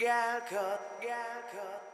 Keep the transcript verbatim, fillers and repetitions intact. Gal cut, gal cut.